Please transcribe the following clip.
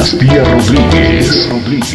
Dinastía Rodríguez. Rodríguez.